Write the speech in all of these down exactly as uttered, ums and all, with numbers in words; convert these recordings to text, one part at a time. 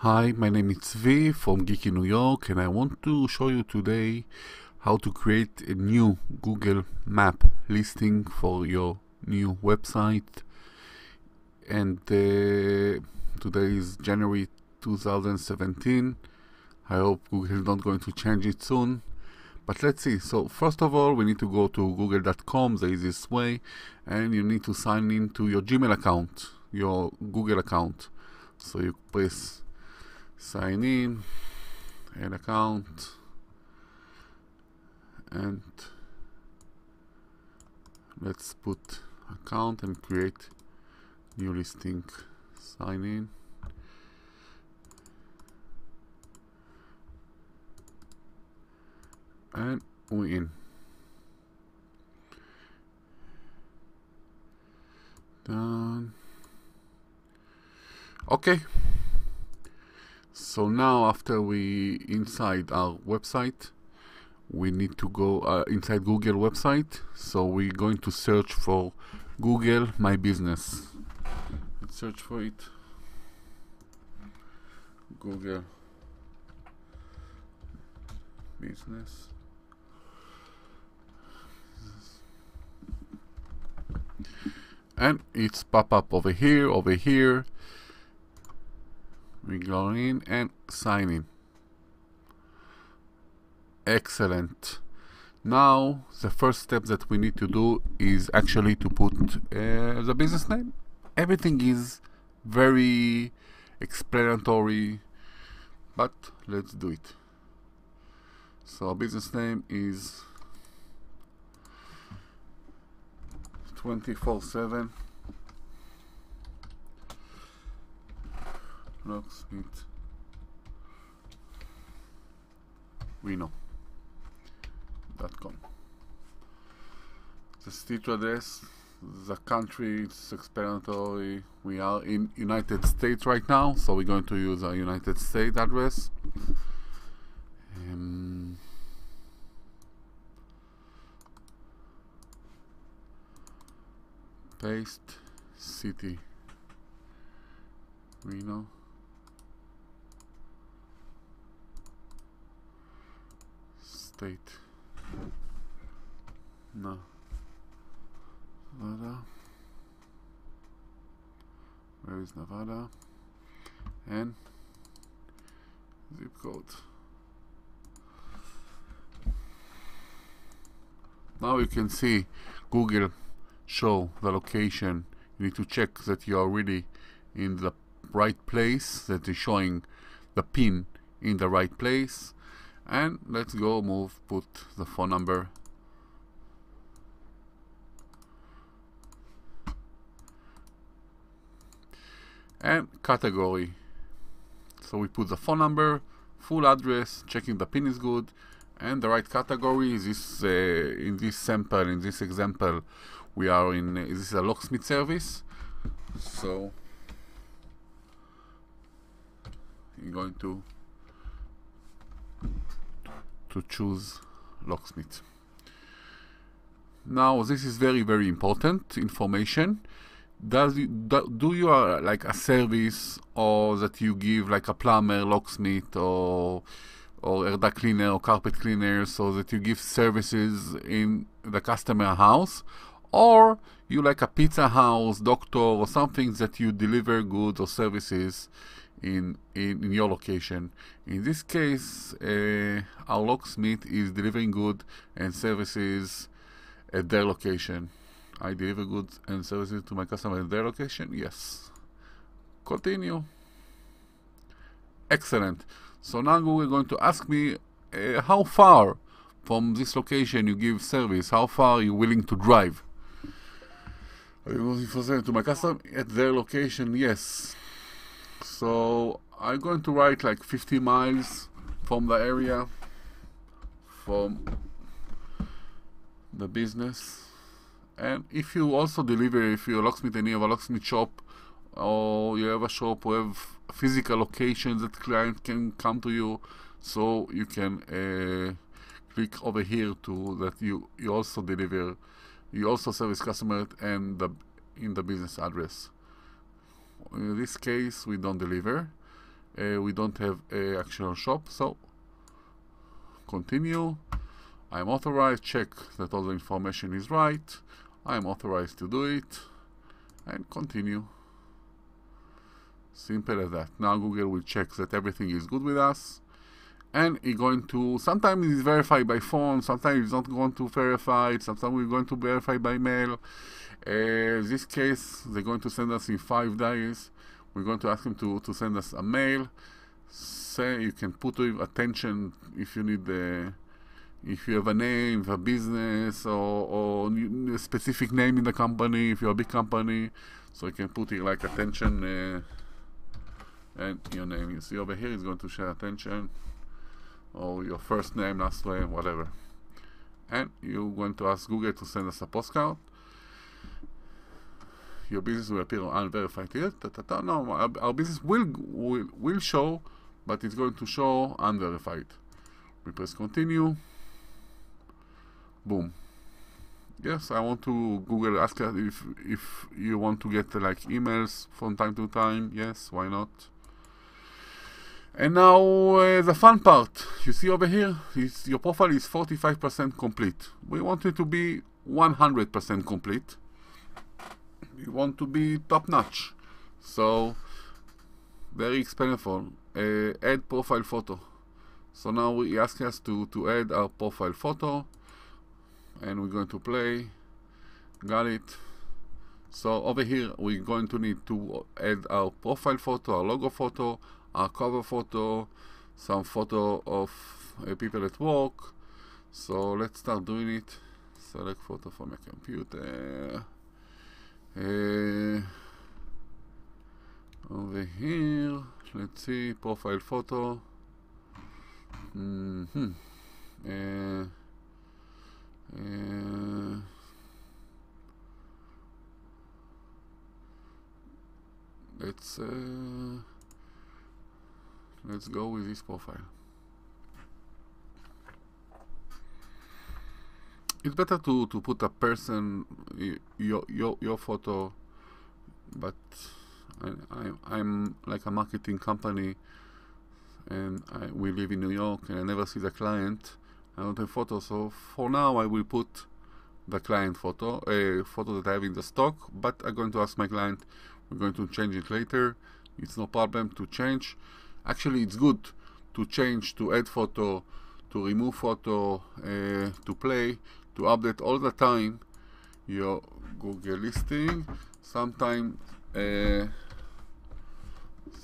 Hi, my name is Zvi from Geeky New York, and I want to show you today how to create a new Google Map listing for your new website. And uh, today is January two thousand seventeen. I hope Google is not going to change it soon, but let's see. So first of all, we need to go to google dot com, the easiest way, and you need to sign in to your Gmail account, your Google account. So you press sign in an account, and let's put account and create new listing. Sign in, and we in. Done. Okay. So now, after we inside our website, we need to go uh, inside Google website. So we're going to search for Google My Business. Let's search for it. Google Business. And it's pop up over here, over here. We go in and sign in. Excellent. Now the first step that we need to do is actually to put uh, the business name. Everything is very explanatory, but let's do it. So our business name is twenty-four seven Locksmith Reno dot com. The street address, the country, it's explanatory. We are in United States right now, so we're going to use our United States address. Um, paste city Reno. State. No. Nevada. Where is Nevada? And zip code. Now you can see Google show the location. You need to check that you are really in the right place, that is showing the pin in the right place. And let's go move, put the phone number, and category. So we put the phone number, full address, checking the pin is good, and the right category is this, uh, in this sample, in this example, we are in, uh, this is a locksmith service. So you're going to to choose locksmith. Now this is very very important information. Does you, do, do you are like a service, or that you give like a plumber, locksmith, or or air duct cleaner or carpet cleaner, so that you give services in the customer house, or you like a pizza house, doctor, or something that you deliver goods or services In, in in your location. In this case, uh, our locksmith is delivering goods and services at their location. I deliver goods and services to my customer at their location. Yes. Continue. Excellent. So now Google is going to ask me uh, how far from this location you give service. How far are you willing to drive? Are you willing for service to my customer at their location? Yes. So I'm going to write like fifty miles from the area, from the business. And if you also deliver, if you're a locksmith and you have a locksmith shop, or you have a shop or have a physical location that client can come to you, so you can uh, click over here to that you, you also deliver, you also service customer and the, in the business address. In this case, we don't deliver. uh, we don't have a actual shop, so continue. I'm authorized, check that all the information is right. I'm authorized to do it, and continue. Simple as that. Now Google will check that everything is good with us, and it's going to, sometimes it's verified by phone, sometimes it's not going to verify it, sometimes we're going to verify by mail. Uh, in this case, they're going to send us in five days. We're going to ask them to, to send us a mail. Say you can put attention if you need the, if you have a name, a business, or, or a specific name in the company, if you're a big company. So you can put it like attention uh, and your name. You see over here is going to share attention, or your first name, last name, whatever. And you're going to ask Google to send us a postcard. Your business will appear on unverified here. No, our, our business will, will, will show, but it's going to show unverified. We press continue. Boom. Yes, I want to Google ask if if you want to get uh, like emails from time to time. Yes, why not? And now uh, the fun part. You see over here, it's, your profile is forty-five percent complete. We want it to be one hundred percent complete. We want to be top notch. So very experimental. Uh, add profile photo. So now we ask us to to add our profile photo. And we're going to play. Got it. So over here we're going to need to add our profile photo, our logo photo, our cover photo, some photo of uh, people at work. So let's start doing it. Select photo from a computer. Uh, over here, let's see, profile photo. Mm-hmm. uh, Uh, let's uh, let's go with this profile. It's better to to put a person, your your your photo, but I, I I'm like a marketing company, and I we live in New York, and I never see the client. I don't have photo, so for now I will put the client photo, a uh, photo that I have in the stock, but I'm going to ask my client, we're going to change it later. It's no problem to change. Actually, it's good to change, to add photo, to remove photo, uh, to play, to update all the time your Google listing. Sometimes, uh,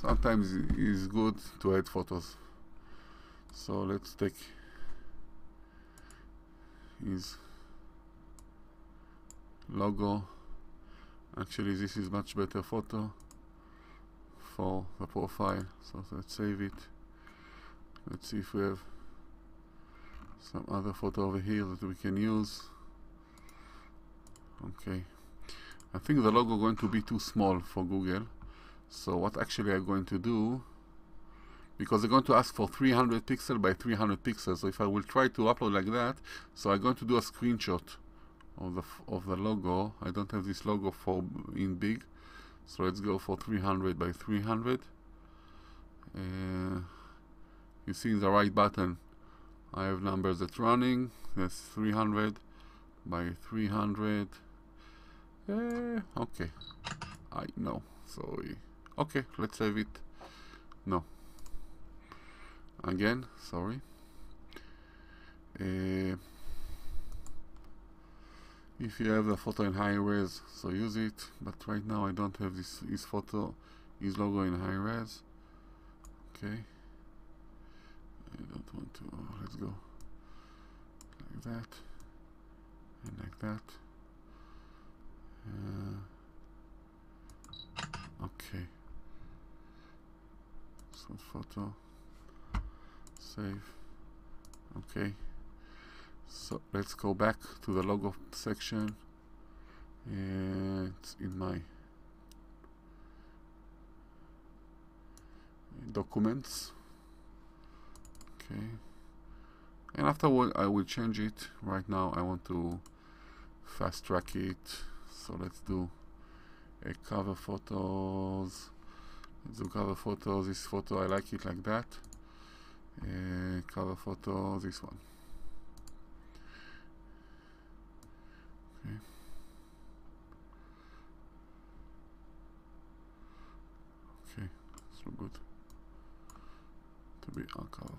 sometimes it's good to add photos. So let's take his logo. Actually, this is much better photo for the profile, so let's save it. Let's see if we have some other photo over here that we can use. Okay, I think the logo is going to be too small for Google, so what actually I'm going to do, because they're going to ask for three hundred pixel by three hundred pixels, so if I will try to upload like that, so I'm going to do a screenshot of the of the logo. I don't have this logo for in big, so let's go for three hundred by three hundred. Uh, you see in the right button I have numbers that's running. That's three hundred by three hundred. Uh, okay, I know, sorry. Okay, let's save it. No, again, sorry. Uh, if you have the photo in high res, so use it, but right now I don't have this his photo, his logo in high res. Okay, I don't want to. Oh, let's go like that and like that. Uh, okay, so photo, save. Okay, so let's go back to the logo section, and it's in my documents. Okay, and afterward I will change it. Right now I want to fast track it, so let's do a cover photos. do cover photo, this photo, I like it like that. Uh, cover photo, this one. Okay. Okay, it's not good. To be a cover photo.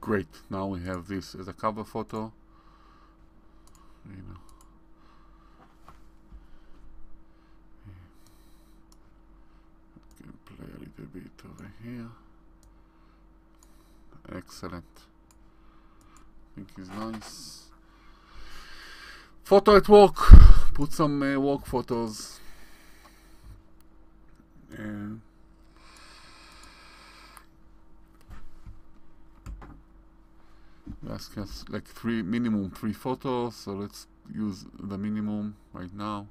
Great, now we have this as a cover photo. You know. I can play a little bit over here. Excellent. I think it's nice. Photo at work. Put some uh, work photos. And ask us like three minimum three photos, so let's use the minimum right now.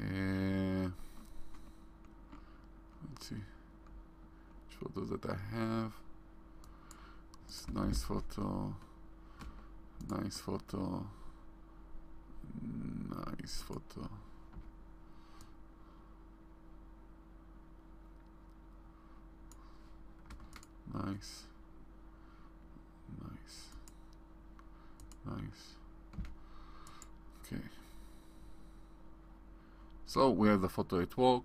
Uh, let's see which photos that I have. It's nice photo, nice photo, nice photo. Nice. Nice. Nice. Okay. So we have the photo at work.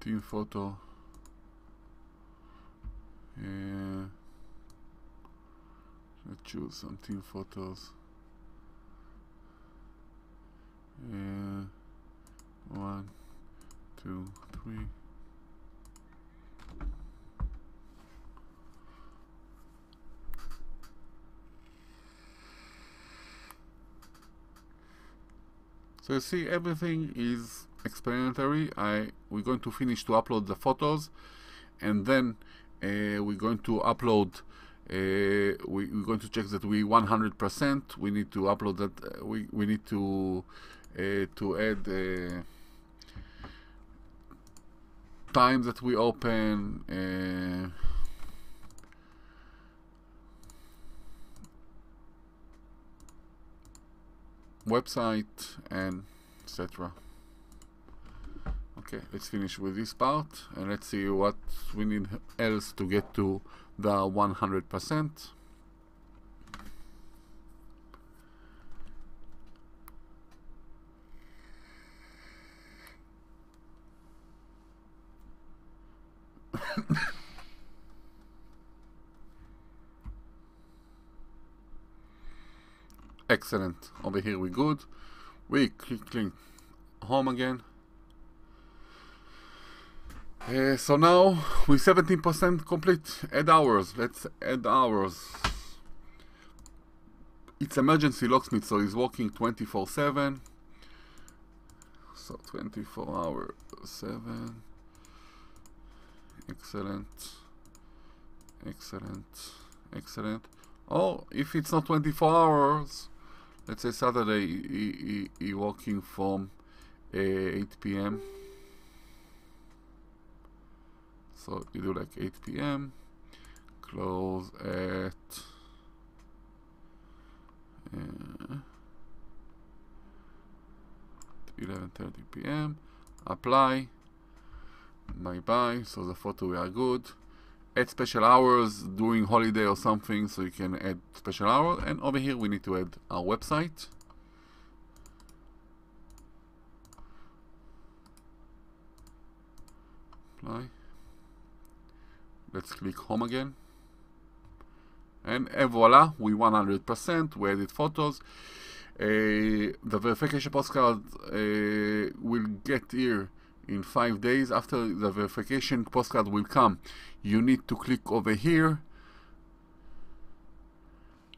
Team photo. Uh, let's choose some team photos. Uh, One, two, three. So you see, everything is explanatory. I we're going to finish to upload the photos, and then uh, we're going to upload. Uh, we, we're going to check that we one hundred percent. We need to upload that. Uh, we we need to uh, to add. Uh, time that we open, uh, website, and et cetera. Okay, let's finish with this part and let's see what we need else to get to the one hundred percent. Excellent. Over here we're good. We click, click home again. Uh, so now we're seventeen percent complete. Add hours. Let's add hours. It's emergency locksmith, so he's working twenty-four seven. So twenty-four hours seven. Excellent, excellent, excellent. Oh, if it's not twenty-four hours, let's say Saturday, he, he, he working from uh, eight p m So you do like eight p m Close at uh, eleven thirty p m Apply. My buy, so the photo we are good. Add special hours during holiday or something, so you can add special hours. And over here we need to add our website. Apply. Let's click home again. And, and voila, we one hundred percent. We added photos. Uh, the verification postcard uh, will get here in five days. After the verification postcard will come, you need to click over here,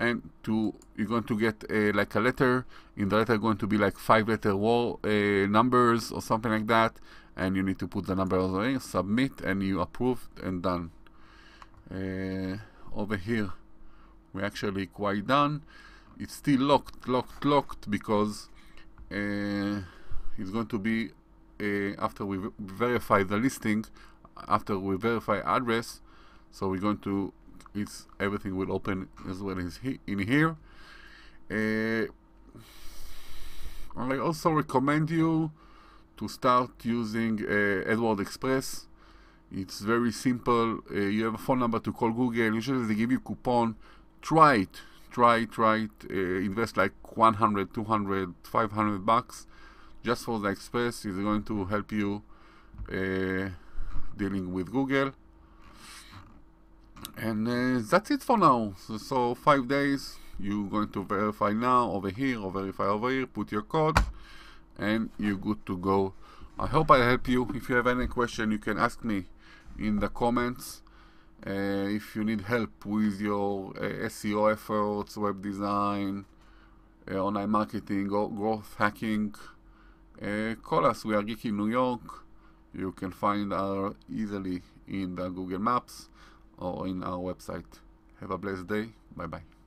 and to you're going to get a, like a letter. In the letter going to be like five letter wall uh, numbers or something like that, and you need to put the number away, submit, and you approved and done. Uh, over here we're actually quite done. It's still locked, locked, locked because uh, is going to be uh, after we verify the listing, after we verify address. So we're going to, it's everything will open as well as he, in here. Uh, I also recommend you to start using uh, Edward Express. It's very simple. Uh, you have a phone number to call Google. Usually they give you a coupon. Try it. Try, try it. Uh, invest like one hundred, two hundred, five hundred bucks just for the Express. It's going to help you uh, dealing with Google. And uh, that's it for now. So, so five days. You're going to verify now over here, or verify over here, put your code, and you're good to go. I hope I help you. If you have any question, you can ask me in the comments. Uh, if you need help with your uh, S E O efforts, web design, uh, online marketing, or growth hacking, uh, call us. We are Geeky New York. You can find us easily in the Google Maps or in our website. Have a blessed day. Bye bye.